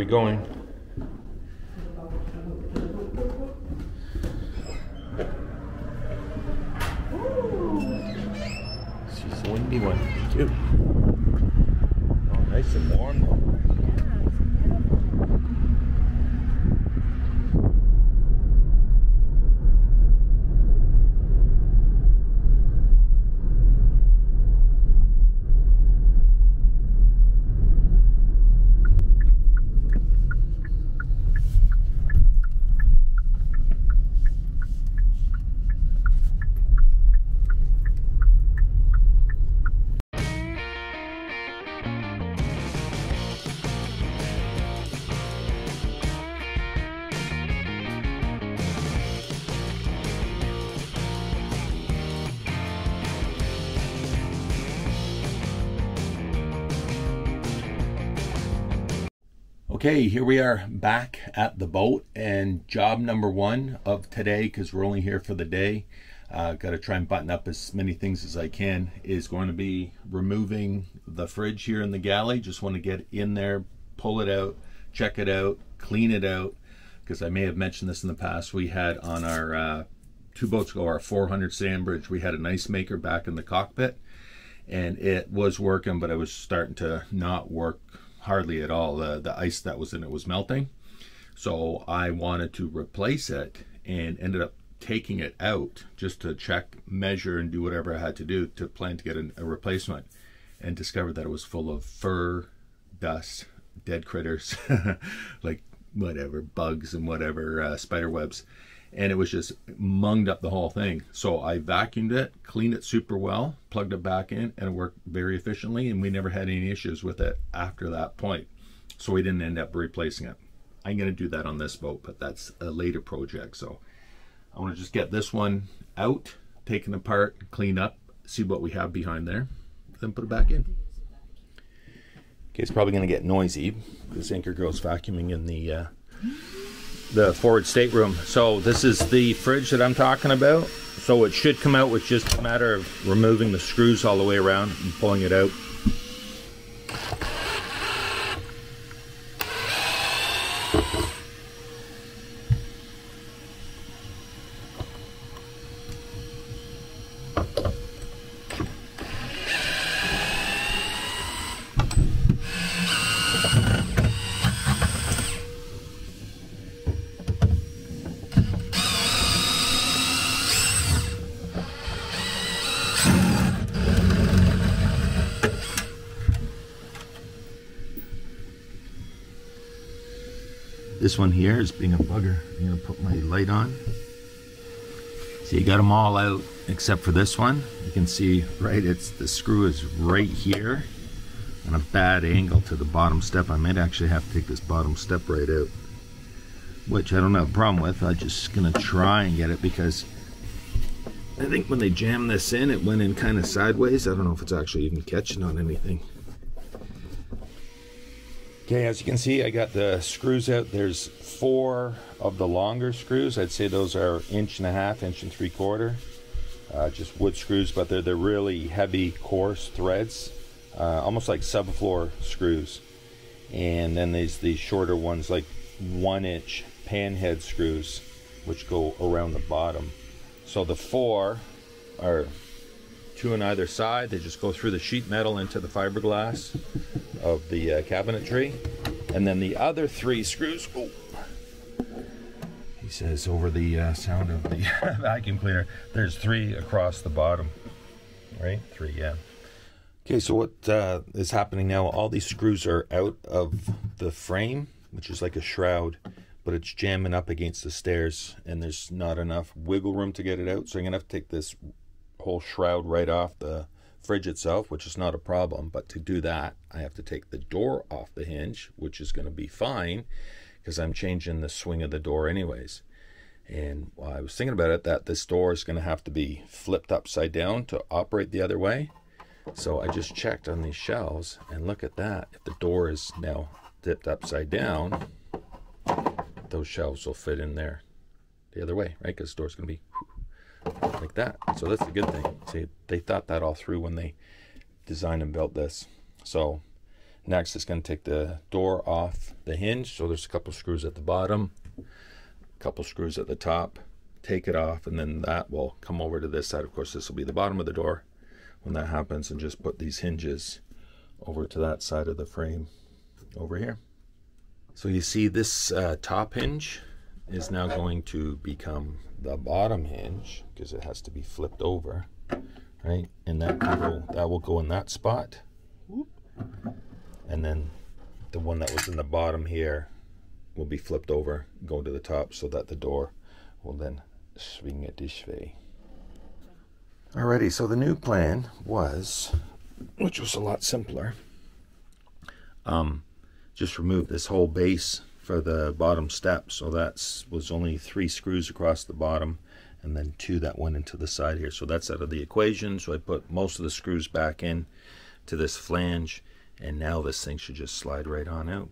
we going? She's a windy one. Cute. Oh, nice and warm though. Okay, here we are back at the boat, and job number one of today, because we're only here for the day, got to try and button up as many things as I can, is going to be removing the fridge here in the galley. Just want to get in there, pull it out, check it out, clean it out, because I may have mentioned this in the past. We had on our 2 boats ago, our 400 Sandbridge, we had an ice maker back in the cockpit, and it was working, but it was starting to not work hardly at all. The ice that was in it was melting, so I wanted to replace it and ended up taking it out just to check, measure, and do whatever I had to do to plan to get a replacement, and discovered that it was full of fur, dust, dead critters, like whatever, bugs and whatever, spider webs, and it was just munged up the whole thing. So I vacuumed it, cleaned it super well, plugged it back in, and it worked very efficiently, and we never had any issues with it after that point. So we didn't end up replacing it. I'm gonna do that on this boat, but that's a later project. So I wanna just get this one out, taken apart, clean up, see what we have behind there, then put it back in. Okay, it's probably gonna get noisy because Anchor Girl's vacuuming in the forward stateroom. So this is the fridge that I'm talking about. So it should come out with just a matter of removing the screws all the way around and pulling it out. This one here is being a bugger. I'm gonna put my light on. So you got them all out except for this one. You can see, right, it's the screw is right here on a bad angle to the bottom step. I might actually have to take this bottom step right out, which I don't have a problem with. I'm just gonna try and get it, because I think when they jammed this in, it went in kind of sideways. I don't know if it's actually even catching on anything. Okay, as you can see, I got the screws out. There's 4 of the longer screws. I'd say those are 1.5 inch, 1 3/4 inch. Just wood screws, but they're really heavy, coarse threads, almost like subfloor screws. And then there's the shorter ones, like 1 inch pan head screws, which go around the bottom. So the 4 are 2 on either side. They just go through the sheet metal into the fiberglass of the cabinetry, and then the other 3 screws, oh, he says over the sound of the vacuum cleaner, there's 3 across the bottom, right? 3, yeah. Okay, so what is happening now, all these screws are out of the frame, which is like a shroud, but it's jamming up against the stairs, and there's not enough wiggle room to get it out, so I'm gonna have to take this whole shroud right off the fridge itself, which is not a problem, but to do that I have to take the door off the hinge, which is going to be fine because I'm changing the swing of the door anyways. And while I was thinking about it, that this door is going to have to be flipped upside down to operate the other way. So I just checked on these shelves, and look at that, if the door is now dipped upside down, those shelves will fit in there the other way, right? Because the door's going to be like that. So that's a good thing. See, they thought that all through when they designed and built this. So Next, it's going to take the door off the hinge. So there's a couple screws at the bottom, a couple screws at the top. Take it off, and then that will come over to this side. Of course, this will be the bottom of the door when that happens, and just put these hinges over to that side of the frame over here. So you see this top hinge is now going to become the bottom hinge because it has to be flipped over, right? And that will go in that spot. And then the one that was in the bottom here will be flipped over, go to the top, so that the door will then swing it this way. Alrighty, so the new plan was, which was a lot simpler, just remove this whole base for the bottom step. So that was only 3 screws across the bottom, and then 2 that went into the side here. So that's out of the equation. So I put most of the screws back in to this flange, and now this thing should just slide right on out.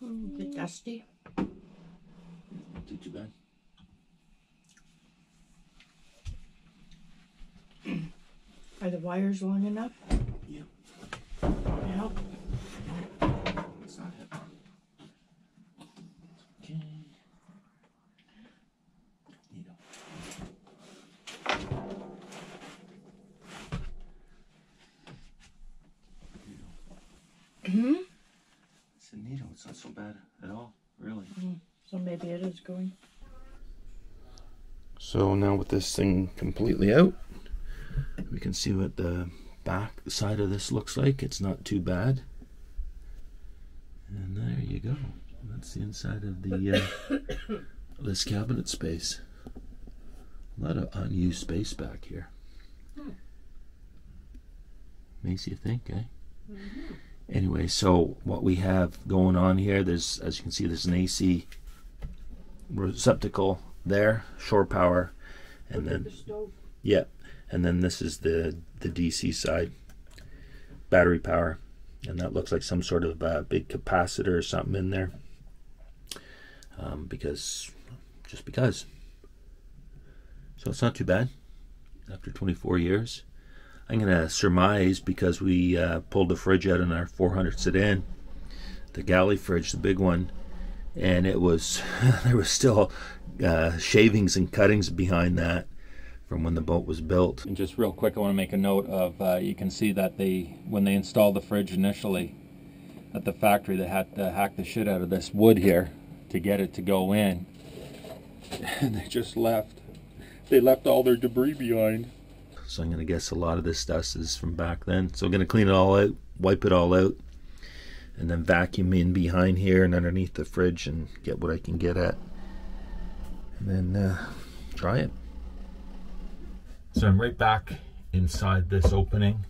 A bit dusty. Not too bad. Are the wires long enough? Yeah. Help. It's not heavy. Okay. Needle. Needle. Mm-hmm. Needle, it's not so bad at all, really. So maybe it is going. So now with this thing completely out, we can see what the back side of this looks like. It's not too bad. And there you go. That's the inside of the this cabinet space. A lot of unused space back here. Makes you think, eh? Mm-hmm. Anyway, so what we have going on here, there's, as you can see, there's an AC receptacle there, shore power, and then yeah, and then this is the DC side, battery power, and that looks like some sort of big capacitor or something in there, just because. So it's not too bad after 24 years. I'm going to surmise, because we pulled the fridge out in our 400 sedan, the galley fridge, the big one, and it was there was still shavings and cuttings behind that from when the boat was built. And just real quick, I want to make a note of, you can see that when they installed the fridge initially at the factory, they had to hack the shit out of this wood here to get it to go in, and they left all their debris behind. So I'm going to guess a lot of this dust is from back then. So I'm going to clean it all out, wipe it all out, and then vacuum in behind here and underneath the fridge and get what I can get at. And then try it. So I'm right back inside this opening.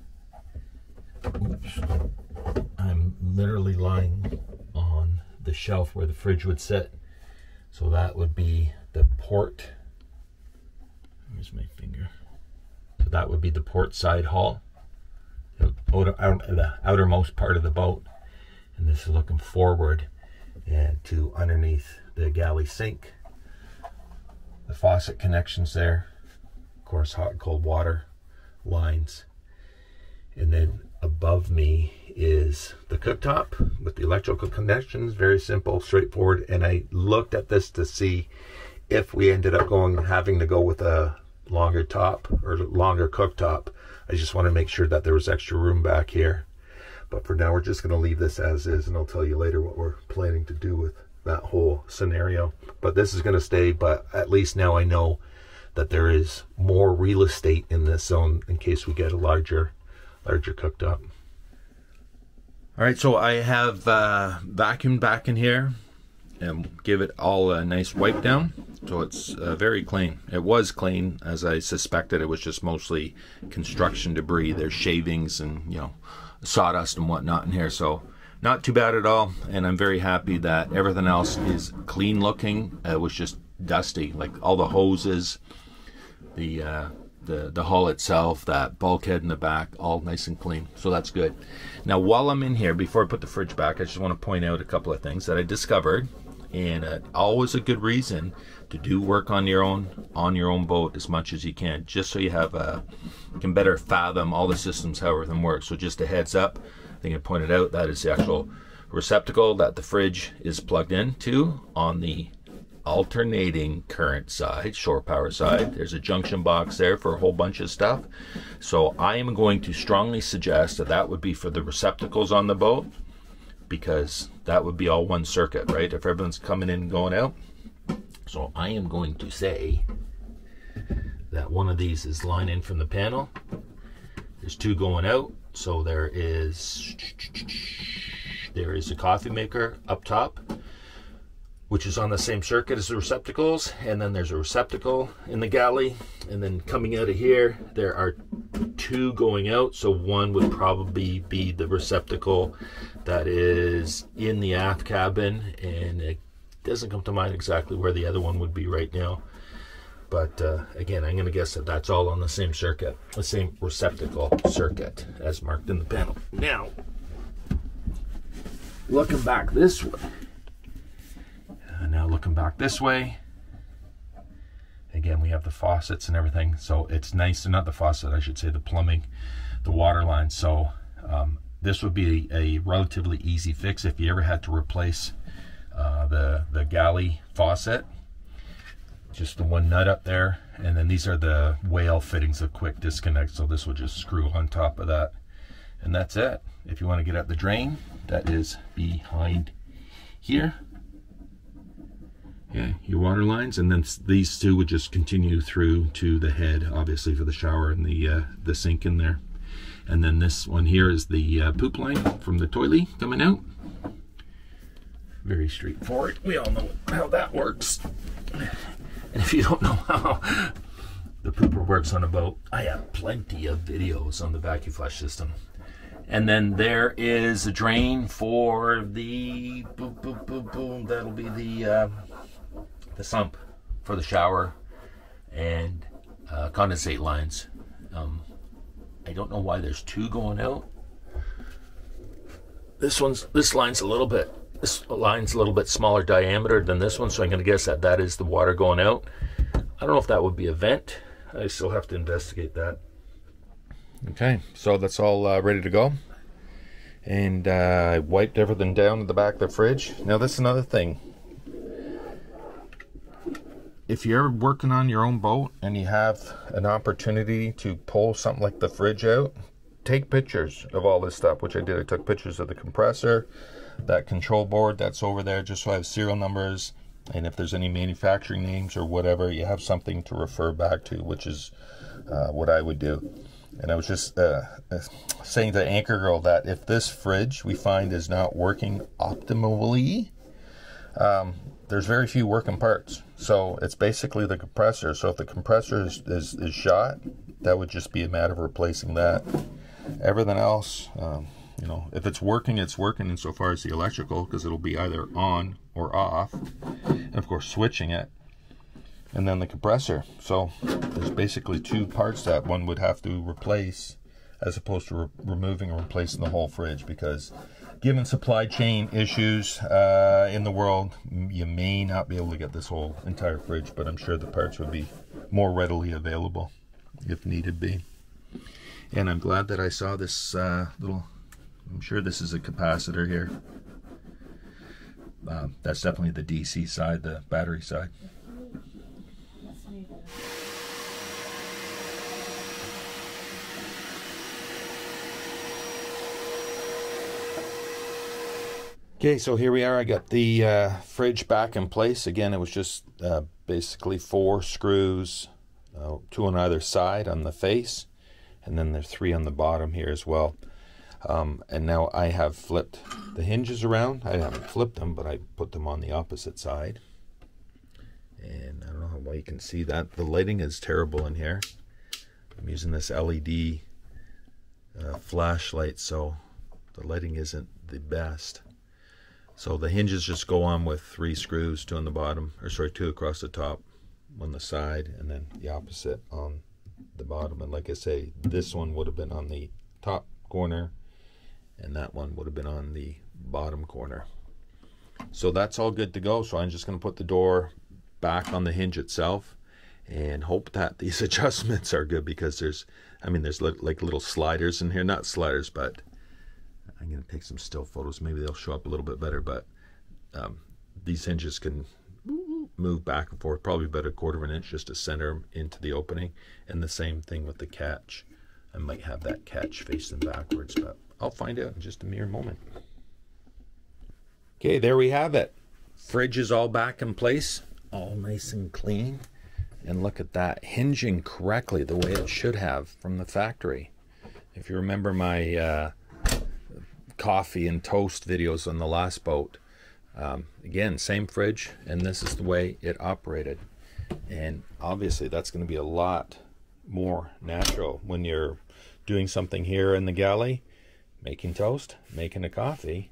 Oops. I'm literally lying on the shelf where the fridge would sit. So that would be the port. Where's my finger? That would be the port side hull, the outermost part of the boat, and this is looking forward and to underneath the galley sink. The faucet connections there, of course, hot and cold water lines, and then above me is the cooktop with the electrical connections. Very simple, straightforward. And I looked at this to see if we ended up having to go with a longer top or longer cooktop. I just want to make sure that there was extra room back here, but for now we're just going to leave this as is, and I'll tell you later what we're planning to do with that whole scenario. But this is going to stay, but at least now I know that there is more real estate in this zone in case we get a larger cooktop. All right, so I have vacuumed back in here and give it all a nice wipe down, so it's very clean. It was clean, as I suspected. It was just mostly construction debris. There's shavings and, you know, sawdust and whatnot in here, so Not too bad at all, and I'm very happy that everything else is clean looking. It was just dusty, like all the hoses, the hull itself, that bulkhead in the back, all nice and clean, so that's good. Now while I'm in here, before I put the fridge back, I just want to point out a couple of things that I discovered, and always a good reason to do work on your own boat as much as you can, just so you have a can better fathom all the systems, how everything works. So just a heads up, I think I pointed out that is the actual receptacle that the fridge is plugged into on the alternating current side, shore power side. There's a junction box there for a whole bunch of stuff. So I am going to strongly suggest that that would be for the receptacles on the boat, because that would be all one circuit, right? If everyone's coming in and going out. So I am going to say that one of these is line in from the panel. There's two going out. So there is a coffee maker up top, which is on the same circuit as the receptacles, and then there's a receptacle in the galley, and then coming out of here there are two going out, so one would probably be the receptacle that is in the aft cabin, and it doesn't come to mind exactly where the other one would be right now, but again, I'm going to guess that that's all on the same circuit, the same receptacle circuit as marked in the panel. Now looking back this way, again, we have the faucets and everything, so it's nice to, not the faucet, I should say the plumbing, the water line. So this would be a relatively easy fix if you ever had to replace the galley faucet, just the one nut up there, and then these are the whale fittings, a quick disconnect, so this will just screw on top of that, and that's it. If you want to get out the drain that is behind here, yeah, your water lines, and then these two would just continue through to the head, obviously for the shower and the sink in there. And then this one here is the poop line from the toilet coming out. Very straightforward. We all know how that works. And if you don't know how the pooper works on a boat, I have plenty of videos on the vacuum flush system. And then there is a drain for the boom, boom, boom, boom. That'll be the sump for the shower and condensate lines. I don't know why there's two going out. This line's a little bit smaller diameter than this one, so I'm going to guess that that is the water going out. I don't know if that would be a vent. I still have to investigate that. Okay, so that's all ready to go, and I wiped everything down at the back of the fridge. Now that's another thing. If you're working on your own boat and you have an opportunity to pull something like the fridge out, take pictures of all this stuff, which I did. I took pictures of the compressor, that control board that's over there, just so I have serial numbers, and if there's any manufacturing names or whatever, you have something to refer back to, which is what I would do. And I was just saying to Anchor Girl that if this fridge we find is not working optimally, there's very few working parts. So it's basically the compressor. So if the compressor is shot, that would just be a matter of replacing that. Everything else, you know, if it's working, it's working insofar as the electrical, because it'll be either on or off. And of course, switching it. And then the compressor. So there's basically two parts that one would have to replace, as opposed to removing or replacing the whole fridge, because given supply chain issues in the world, you may not be able to get this whole entire fridge, but I'm sure the parts would be more readily available if needed be. And I'm glad that I saw this little, I'm sure this is a capacitor here. That's definitely the DC side, the battery side. Okay, so here we are. I got the fridge back in place. Again, it was just basically four screws, two on either side on the face, and then there's three on the bottom here as well. And now I have flipped the hinges around. I haven't flipped them, but I put them on the opposite side. And I don't know how well you can see that. The lighting is terrible in here. I'm using this LED flashlight, so The lighting isn't the best. So the hinges just go on with 3 screws, 2 on the bottom, or sorry, 2 across the top, 1 the side, and then the opposite on the bottom. And like I say, this one would have been on the top corner, and that one would have been on the bottom corner. So that's all good to go. So I'm just going to put the door back on the hinge itself and hope that these adjustments are good, because there's, I mean, there's like little sliders in here. Not sliders, but I'm going to take some still photos. Maybe they'll show up a little bit better, but these hinges can move back and forth, probably about 1/4 inch just to center them into the opening. And the same thing with the catch. I might have that catch facing backwards, but I'll find out in just a mere moment. Okay, there we have it. Fridge is all back in place, all nice and clean. And look at that, hinging correctly the way it should have from the factory. If you remember my coffee and toast videos on the last boat, again, same fridge, and this is the way it operated. And obviously that's going to be a lot more natural when you're doing something here in the galley, making toast, making a coffee,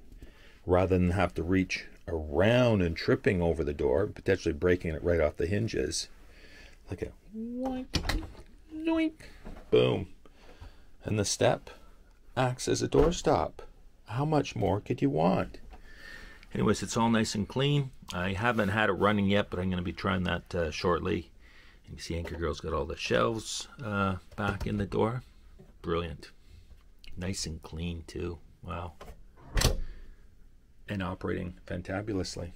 rather than have to reach around and tripping over the door, potentially breaking it right off the hinges. Look at it. Zoink, boom. And the step acts as a doorstop. How much more could you want? Anyways, it's all nice and clean. I haven't had it running yet, but I'm going to be trying that shortly. And you see Anchor Girl's got all the shelves back in the door. Brilliant. Nice and clean too. Wow. And operating fantabulously.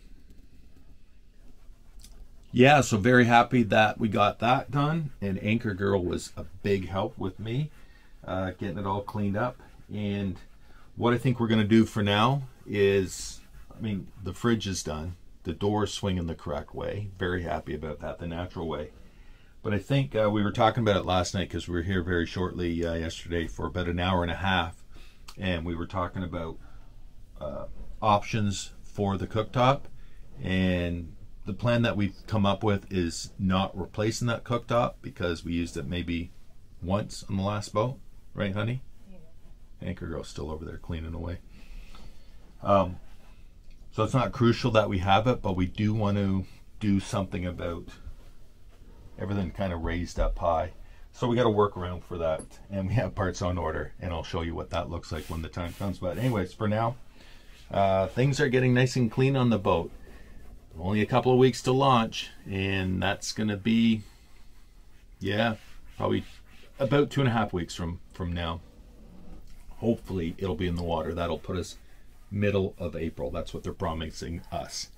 Yeah, so very happy that we got that done, and Anchor Girl was a big help with me getting it all cleaned up. And what I think we're going to do for now is, I mean, the fridge is done, the door's swinging the correct way, very happy about that, the natural way. But I think we were talking about it last night, because we were here very shortly yesterday for about 1.5 hours, and we were talking about options for the cooktop. And the plan that we've come up with is not replacing that cooktop, because we used it maybe once on the last boat. Right, honey? Yeah. Anchor Girl's still over there cleaning away. So it's not crucial that we have it, but we do want to do something about everything kind of raised up high. So we got to work around for that, and we have parts on order, and I'll show you what that looks like when the time comes. But anyways, for now, things are getting nice and clean on the boat. Only a couple of weeks to launch, and that's gonna be, yeah, probably about 2.5 weeks from now. Hopefully it'll be in the water. That'll put us middle of April. That's what they're promising us.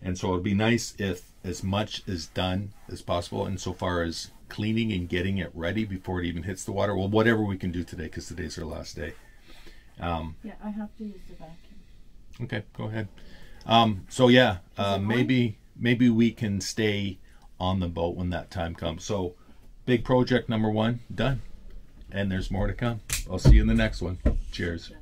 And so it'd be nice if as much is done as possible, and so far as cleaning and getting it ready before it even hits the water. Well, whatever we can do today, because today's our last day. Yeah, I have to use the vacuum. Okay, go ahead. So yeah, maybe we can stay on the boat when that time comes. So big project number 1 done, and there's more to come. I'll see you in the next one. Cheers.